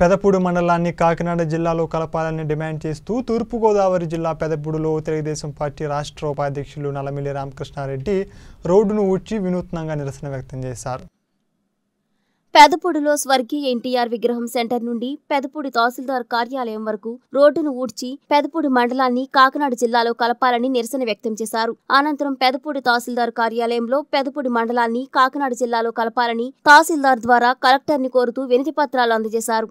Pedapudi Mandalanni Kakinada Jillalo Kalapalani demand chestu Turpu Godavari Jilla Pedapudulo Telugu Desam Party Rashtra Abhivruddi Nalamilli Ramakrishna Reddy roadunu ucci vinutnanga nirasana vyaktam chesaru. Pedapudulo Swargiya NTR Vigraham Center nundi Pedapudi Tahsildar Karyalayam varaku roadunu ucci Pedapudi Mandalanni Kakinada Jillalo Kalapalani nirasana vyaktam chesaru. Anantaram Pedapudi Tahsildar Karyalayamlo Pedapudi Mandalanni Kakinada Jillalo Kalapalani Tahsildar dwara collector ni korutu vinati patralu andajesaru.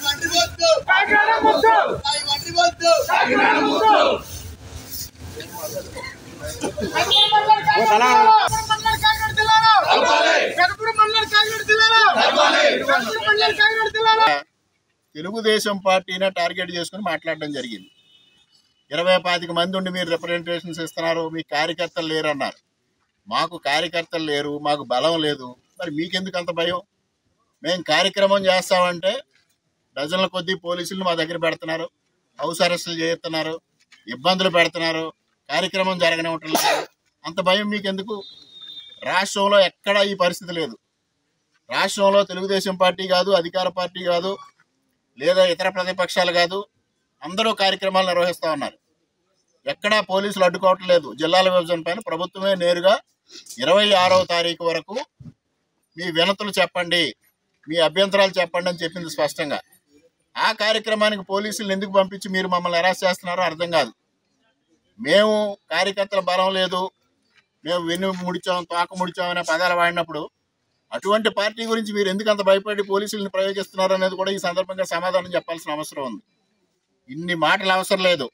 Telugu Desam Party na target చేసుకొని మాట్లాడడం జరిగింది 20-25 మంది ఉండి మీరు representations ఇస్తున్నారు మీ కార్యకర్తలు లేరు అన్నారు మాకు కార్యకర్తలు లేరు మాకు బలం లేదు మరి మీకు ఎందుకు అంత భయం మేము కార్యక్రమం చేస్తాం అంటే డజన్ల కొద్ది పోలీసులు మా దగ్గర పెడుతున్నారు హౌస్ అరెస్టులు చేస్తున్నారు ఇబ్బందులు పెడుతున్నారు కార్యక్రమం జరగనివ్వట్లేదు అంత భయం మీకు ఎందుకు రాష్ట్రంలో ఎక్కడ ఈ పరిస్థితి లేదు రాష్ట్రంలో తెలుగు దేశం పార్టీ కాదు అధికార పార్టీ కాదు లేదా ఇతర ప్రతిపక్షాలు కాదు అందరూ కార్యక్రమాలు నిర్వహిస్తా ఉన్నారు ఎక్కడా పోలీసులు అడ్డుకోవట్లేదు జిల్లాల విభజన పైన ప్రభుత్వమే నేరుగా 26వ తారీఖు వరకు మీ వినతులు చెప్పండి మీ అభ్యంతరాలు చెప్పండి అని చెప్పింది స్పష్టంగా ఆ కార్యక్రమానికి పోలీసులు ఎందుకు పంపించి మీరు మమ్మల్ని అరెస్ట్ చేస్తున్నారో అర్థం కాదు మేము కార్యకర్తల బలం లేదు మేము వెన్ను ముడిచాం తోక ముడిచాం అనే పదాలు వాడినప్పుడు అటువంటి పార్టీ గురించి మీరు ఎందుకు అంత భయపడి పోలీసుల్ని ప్రయోగిస్తున్నారు అనేది కూడా ఈ సందర్భంగా సమాధానం చెప్పాల్సిన అవసరం ఉంది ఇన్ని మాటలు అవసరం లేదు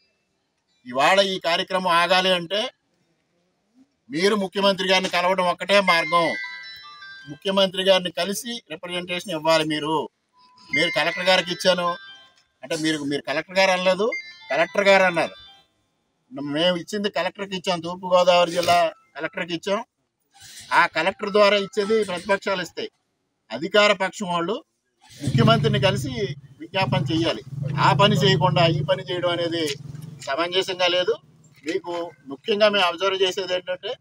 ఇవాళ ఈ కార్యక్రమం ఆగాలి అంటే మీరు ముఖ్యమంత్రి గారిని కలవడం ఒక్కటే మార్గం ముఖ్యమంత్రి గారిని కలిసి రిప్రజెంటేషన్ ఇవ్వాలి మీరు కలెక్టర్ గారికి ఇచ్చాను అంటే మీరు కలెక్టర్ గారు అనలేదు కలెక్టర్ గారు అన్నారు మేము ఇచ్చింది కలెక్టర్కి ఇచ్చాం తూర్పుగోదావరి జిల్లా కలెక్టర్కి ఇచ్చాం ఆ కలెక్టర్ ద్వారా ఇచ్చేది ప్రతిపక్షాలు ఇస్తాయి అధికార పక్షం వాళ్ళు ముఖ్యమంత్రిని కలిసి విజ్ఞాపన చేయాలి ఆ పని చేయకుండా ఈ పని చేయడం అనేది సమంజసంగా లేదు మీకు ముఖ్యంగా మేము అబ్జర్వ్ చేసేది ఏంటంటే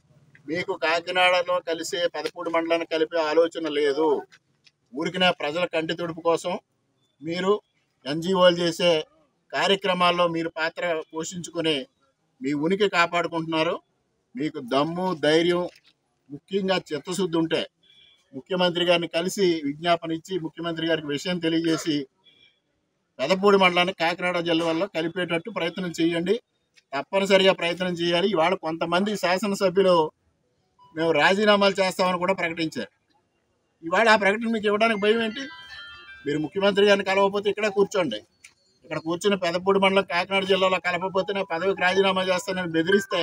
మీకు కాకినాడలో కలిసే 13 మండలాన్ని కలిపే ఆలోచన లేదు ఊరికినే ప్రజల కంటి తుడుపు కోసం మీరు ఎన్జిఓలు చేసే కార్యక్రమాల్లో మీరు పాత్ర పోషించుకుని మీ ఉనికి కాపాడుకుంటున్నారు మీకు దమ్ము ధైర్యం ముఖ్యంగా చిత్తశుద్ధి ఉంటే ముఖ్యమంత్రి గారిని కలిసి విజ్ఞాపన ఇచ్చి ముఖ్యమంత్రి గారికి విషయం తెలియజేసి పెదపూడి మండలాన్ని కాకినాడ జిల్లాలో కలిపేటట్టు ప్రయత్నం చేయండి తప్పనిసరిగా ప్రయత్నం చేయాలి ఇవాళ కొంతమంది శాసనసభ్యులు మేము రాజీనామాలు చేస్తామని కూడా ప్రకటించారు ఇవాళ ఆ ప్రకటన మీకు ఇవ్వడానికి భయం ఏంటి మీరు ముఖ్యమంత్రి గారిని కలవకపోతే ఇక్కడే కూర్చోండి ఇక్కడ కూర్చుని పెదపూడి మండలం కాకినాడ జిల్లాలో కలపకపోతే నేను పదవికి రాజీనామా చేస్తానని బెదిరిస్తే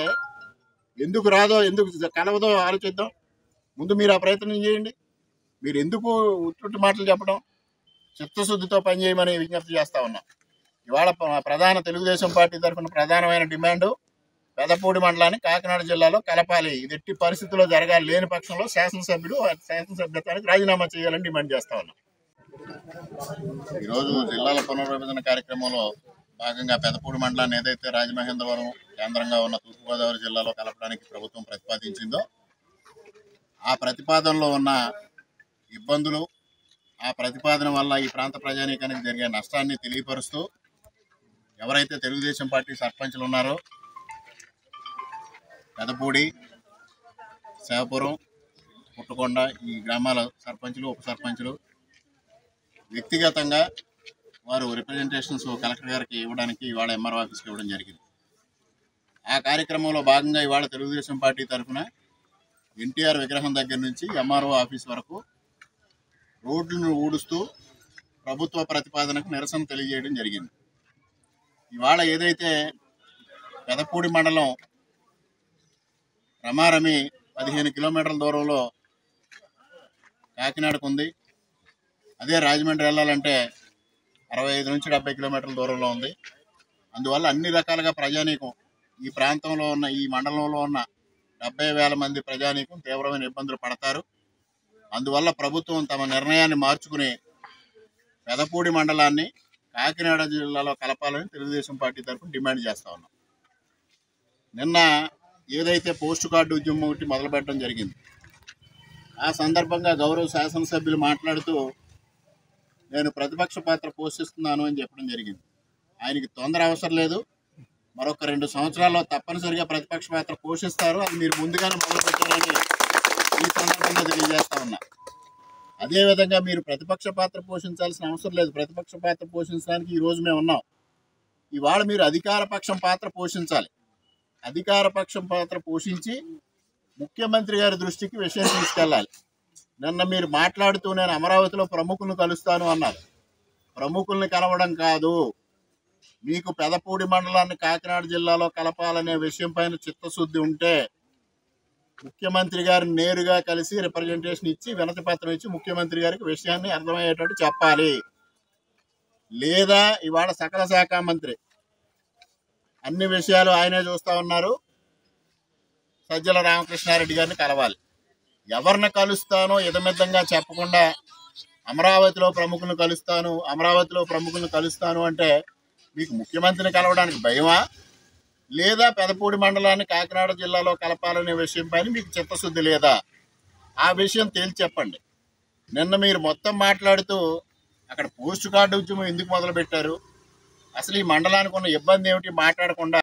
ఎందుకు రాదో ఎందుకు కలవదో ఆలోచిద్దాం ముందు మీరు ఆ ప్రయత్నం చేయండి మీరు ఎందుకు ఉట్టు మాటలు చెప్పడం చిత్తశుద్ధితో పనిచేయమని విజ్ఞప్తి చేస్తా ఉన్నాం ఇవాళ ప్రధాన తెలుగుదేశం పార్టీ తరఫున ప్రధానమైన డిమాండ్ పెదపూడి మండలాన్ని కాకినాడ జిల్లాలో కలపాలి ఇది ఎట్టి పరిస్థితుల్లో జరగాలి లేని పక్షంలో శాసనసభ్యత్వానికి రాజీనామా చేయాలని డిమాండ్ చేస్తా ఉన్నాం ఈరోజు జిల్లాల పునర్విభజన కార్యక్రమంలో భాగంగా పెదపూడి మండలాన్ని ఏదైతే రాజమహేంద్రవరం కేంద్రంగా ఉన్న తూర్పుగోదావరి జిల్లాలో కలపడానికి ప్రభుత్వం ప్రతిపాదించిందో ఆ ప్రతిపాదనలో ఉన్న ఇబ్బందులు ఆ ప్రతిపాదన వల్ల ఈ ప్రాంత ప్రజానీకానికి జరిగే నష్టాన్ని తెలియపరుస్తూ ఎవరైతే తెలుగుదేశం పార్టీ సర్పంచ్లు ఉన్నారో పెదపూడి సేవపురం పుట్టుకొండ ఈ గ్రామాల సర్పంచులు ఉప సర్పంచులు వ్యక్తిగతంగా వారు రిప్రజెంటేషన్స్ కలెక్టర్ గారికి ఇవ్వడానికి ఇవాళ ఎంఆర్ ఆఫీస్కి ఇవ్వడం జరిగింది. ఆ కార్యక్రమంలో భాగంగా ఇవాళ తెలుగుదేశం పార్టీ తరఫున ఎన్టీఆర్ విగ్రహం దగ్గర నుంచి ఎంఆర్ఓ ఆఫీస్ వరకు రోడ్లను ఊడుస్తూ ప్రభుత్వ ప్రతిపాదనకు నిరసన తెలియజేయడం జరిగింది. ఇవాళ ఏదైతే పెదపూడి మండలం రమారమి 15 కిలోమీటర్ల దూరంలో కాకినాడకు ఉంది, అదే రాజమండ్రి వెళ్ళాలంటే 65 నుంచి 70 కిలోమీటర్ల దూరంలో ఉంది. అందువల్ల అన్ని రకాలుగా ప్రజానీకం ఈ ప్రాంతంలో ఉన్న ఈ మండలంలో ఉన్న 70,000 మంది ప్రజానీకం తీవ్రమైన ఇబ్బందులు పడతారు. అందువల్ల ప్రభుత్వం తమ నిర్ణయాన్ని మార్చుకుని పెదపూడి మండలాన్ని కాకినాడ జిల్లాలో కలపాలని తెలుగుదేశం పార్టీ తరఫున డిమాండ్ చేస్తూ ఉన్నాం. నిన్న ఏదైతే పోస్టు కార్డు ఉద్యమం ఒకటి మొదలుపెట్టడం జరిగింది. ఆ సందర్భంగా గౌరవ శాసనసభ్యులు మాట్లాడుతూ నేను ప్రతిపక్ష పాత్ర పోషిస్తున్నాను అని చెప్పడం జరిగింది. ఆయనకి తొందర అవసరం లేదు, మరొక 2 సంవత్సరాల్లో తప్పనిసరిగా ప్రతిపక్ష పాత్ర పోషిస్తారు, అది మీరు ముందుగానే మొదలుపెట్టారని ఈ సందర్భంగా తెలియజేస్తా ఉన్నా. అదేవిధంగా మీరు ప్రతిపక్ష పాత్ర పోషించాల్సిన అవసరం లేదు, ప్రతిపక్ష పాత్ర పోషించడానికి ఈరోజు మేము ఉన్నాం. ఇవాళ మీరు అధికారపక్షం పాత్ర పోషించాలి, అధికారపక్షం పాత్ర పోషించి ముఖ్యమంత్రి గారి దృష్టికి విషయం తీసుకెళ్ళాలి. నిన్న మీరు మాట్లాడుతూ నేను అమరావతిలో ప్రముఖులను కలుస్తాను అన్నారు. ప్రముఖుల్ని కలవడం కాదు, మీకు పెదపూడి మండలాన్ని కాకినాడ జిల్లాలో కలపాలనే విషయం పైన చిత్తశుద్ధి ఉంటే ముఖ్యమంత్రి గారిని నేరుగా కలిసి రిప్రజెంటేషన్ ఇచ్చి వినతి పత్రం ఇచ్చి ముఖ్యమంత్రి గారికి విషయాన్ని అర్థమయ్యేటట్టు చెప్పాలి. లేదా ఇవాళ సకల శాఖ మంత్రి అన్ని విషయాలు ఆయనే చూస్తూ ఉన్నారు, సజ్జల రామకృష్ణారెడ్డి గారిని కలవాలి. ఎవరిని కలుస్తానో ఇదమిద్దంగా చెప్పకుండా అమరావతిలో ప్రముఖులను కలుస్తాను, అమరావతిలో ప్రముఖులను కలుస్తాను అంటే మీకు ముఖ్యమంత్రిని కలవడానికి భయమా, లేదా పెదపూడి మండలాన్ని కాకినాడ జిల్లాలో కలపాలనే విషయం పైన మీకు చిత్తశుద్ధి లేదా? ఆ విషయం తేల్చి చెప్పండి. నిన్న మీరు మొత్తం మాట్లాడుతూ అక్కడ పోస్ట్ కార్డు ఉద్యమం ఎందుకు మొదలుపెట్టారు, అసలు ఈ మండలానికి ఉన్న ఇబ్బంది ఏమిటి మాట్లాడకుండా